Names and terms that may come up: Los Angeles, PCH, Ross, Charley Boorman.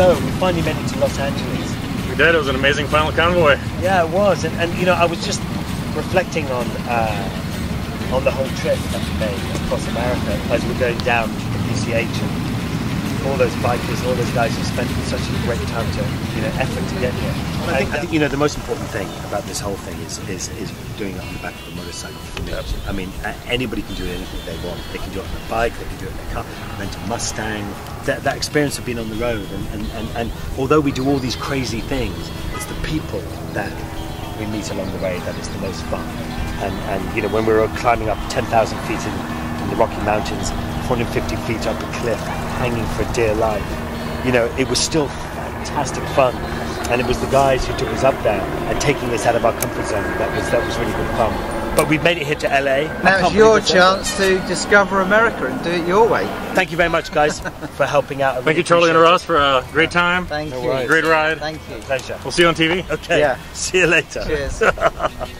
So we finally made it to Los Angeles. We did. It was an amazing final convoy. Yeah, it was. And you know, I was just reflecting on the whole trip that we made across America as we're going down to the PCH, and all those bikers, all those guys who spent such a great time to, you know, effort to get here. And I think you know, the most important thing about this whole thing is doing it on the back of a motorcycle for me. Absolutely. I mean, anybody can do anything they want. They can do it on a bike, they can do it in a car. I went to Mustang. That experience of being on the road, and although we do all these crazy things, it's the people that we meet along the way that is the most fun. And you know, when we were climbing up 10,000 feet in the Rocky Mountains, 450 feet up a cliff, hanging for dear life, you know, it was still fantastic fun. And it was the guys who took us up there and taking us out of our comfort zone that was really good fun. But we've made it here to LA. Now it's your chance to discover America and do it your way. Thank you very much, guys, for helping out. Thank you, Charley and Ross, for a great time. Thank you. Great ride. Thank you. Pleasure. We'll see you on TV. Okay. Yeah. See you later. Cheers.